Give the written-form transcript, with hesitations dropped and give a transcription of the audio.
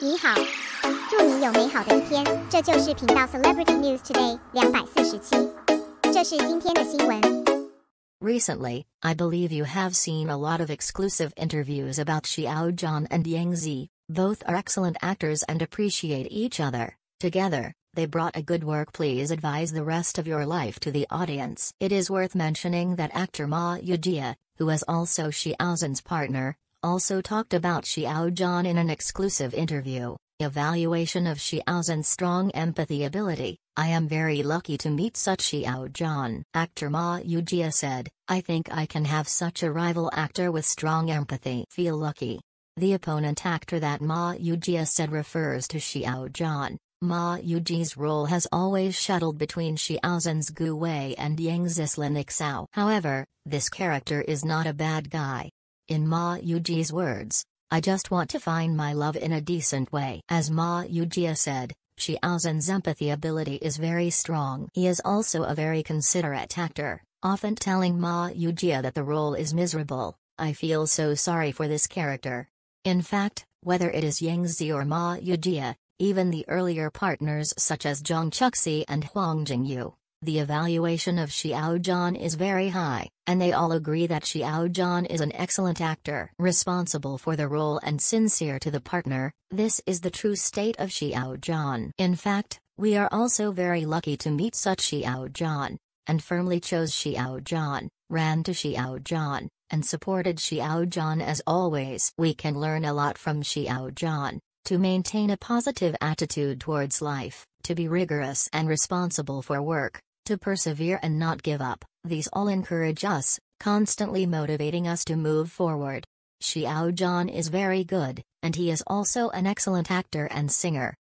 你好，祝你有美好的一天。这就是频道 Celebrity News Today 247，这是今天的新闻。Recently, I believe you have seen a lot of exclusive interviews about Xiao Zhan and Yang Zi. Both are excellent actors and appreciate each other. Together, they brought a good work. Please advise the rest of your life to the audience. It is worth mentioning that actor Ma Yujie, who is also Xiao Zhan's partner, also talked about Xiao Zhan in an exclusive interview. Evaluation of Xiao Zhan's strong empathy ability. I am very lucky to meet such Xiao Zhan. Actor Ma Yujie said, I think I can have such a rival actor with strong empathy. Feel lucky. The opponent actor that Ma Yujie said refers to Xiao Zhan. Ma Yujie's role has always shuttled between Xiao Zhan's Gu Wei and Yang Zi's Lin Xiao. However, this character is not a bad guy. In Ma Yujie's words, I just want to find my love in a decent way. As Ma Yujie said, Xiao Zhan's empathy ability is very strong. He is also a very considerate actor, often telling Ma Yujie that the role is miserable. I feel so sorry for this character. In fact, whether it is Yang Zi or Ma Yujie, even the earlier partners such as Zhang Chuxi and Huang Jingyu, the evaluation of Xiao Zhan is very high, and they all agree that Xiao Zhan is an excellent actor, responsible for the role and sincere to the partner. This is the true state of Xiao Zhan. In fact, we are also very lucky to meet such Xiao Zhan, and firmly chose Xiao Zhan, ran to Xiao Zhan, and supported Xiao Zhan as always. We can learn a lot from Xiao Zhan, to maintain a positive attitude towards life, to be rigorous and responsible for work, to persevere and not give up. These all encourage us, constantly motivating us to move forward. Xiao Zhan is very good, and he is also an excellent actor and singer.